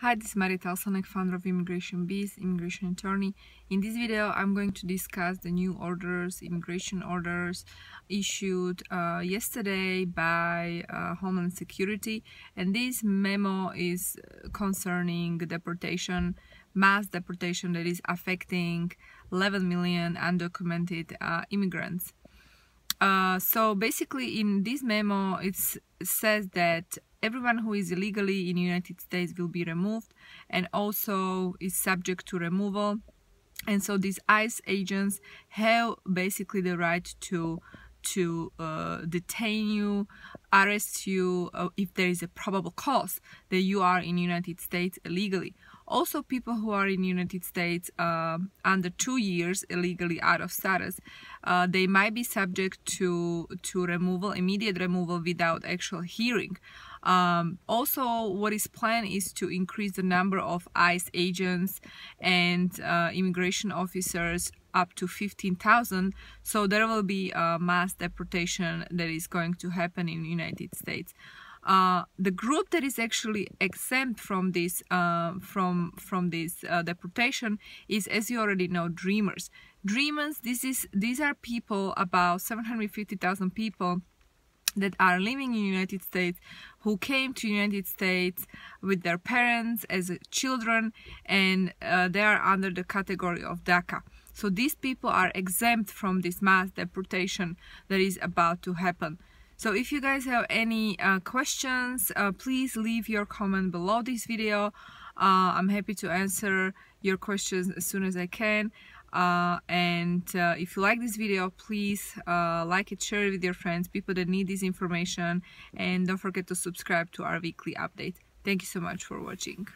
Hi, this is Marieta Oslanec, founder of Immigration Biz, immigration attorney. In this video, I'm going to discuss the new orders, immigration orders issued yesterday by Homeland Security. And this memo is concerning deportation, mass deportation that is affecting 11 million undocumented immigrants. So basically, in this memo, it says that everyone who is illegally in the United States will be removed and also is subject to removal. And so these ICE agents have basically the right to detain you, arrest you if there is a probable cause that you are in the United States illegally. Also, people who are in the United States under 2 years illegally out of status, they might be subject to removal, immediate removal without actual hearing. Also, what is planned is to increase the number of ICE agents and immigration officers up to 15,000, so there will be a mass deportation that is going to happen in the United States. The group that is actually exempt from this deportation is, as you already know, dreamers. Dreamers, these are people, about 750,000 people that are living in the United States, who came to the United States with their parents as children, and they are under the category of DACA. So these people are exempt from this mass deportation that is about to happen. So if you guys have any questions, please leave your comment below this video. I'm happy to answer your questions as soon as I can. And if you like this video, please like it, share it with your friends, people that need this information, and don't forget to subscribe to our weekly update. Thank you so much for watching.